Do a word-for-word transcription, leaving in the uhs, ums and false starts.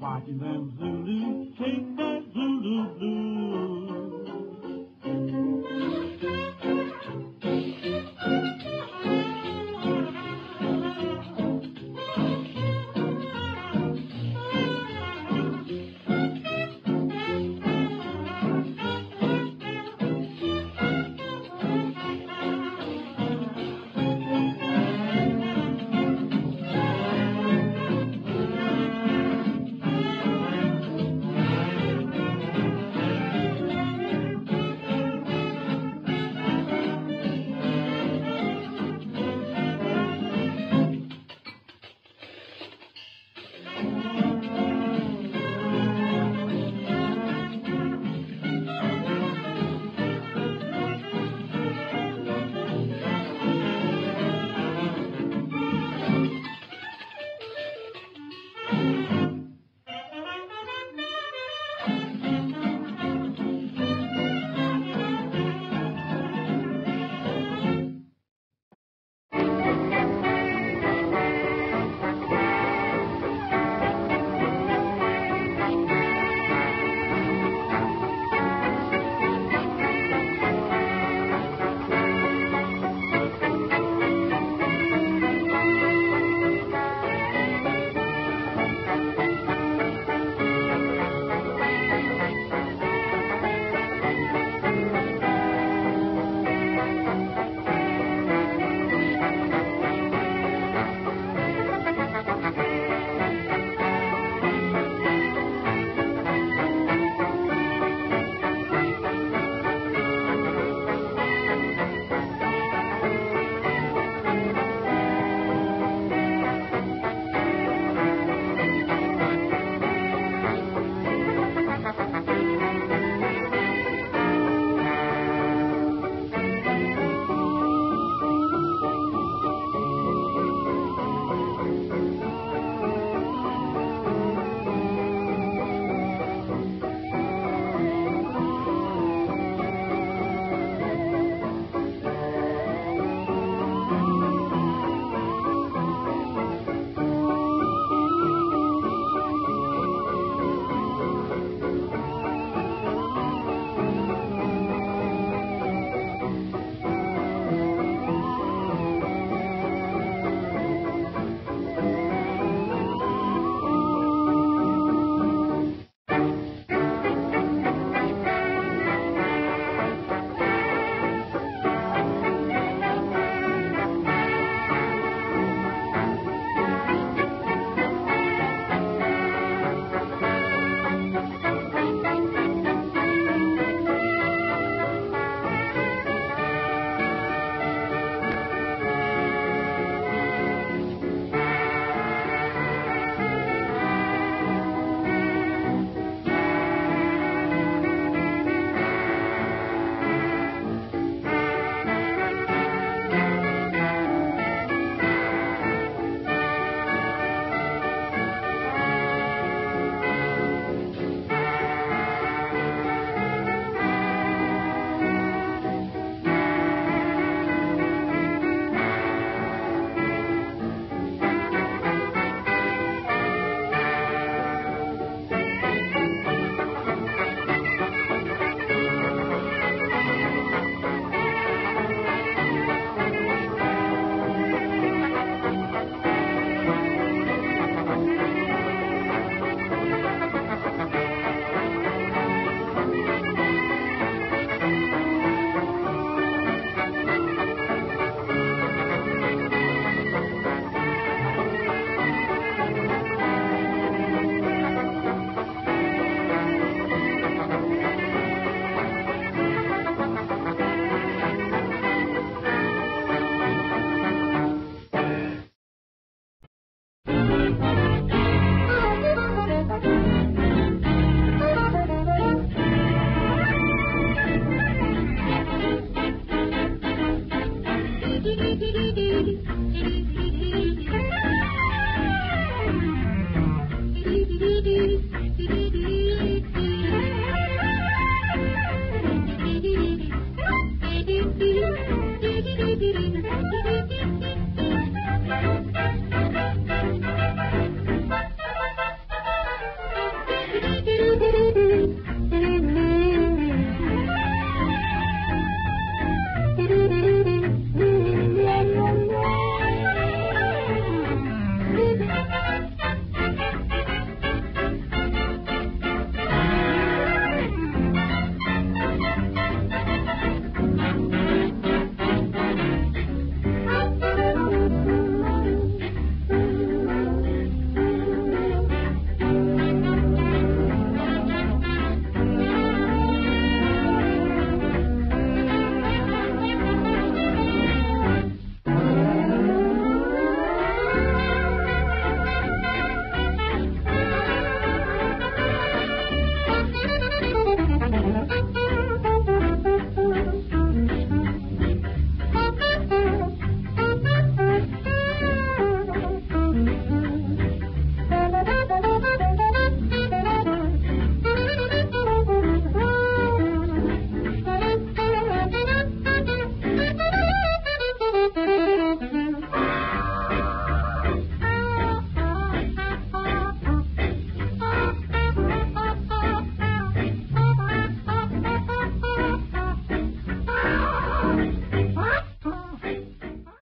Watching them Zulu, take that Zulu blue.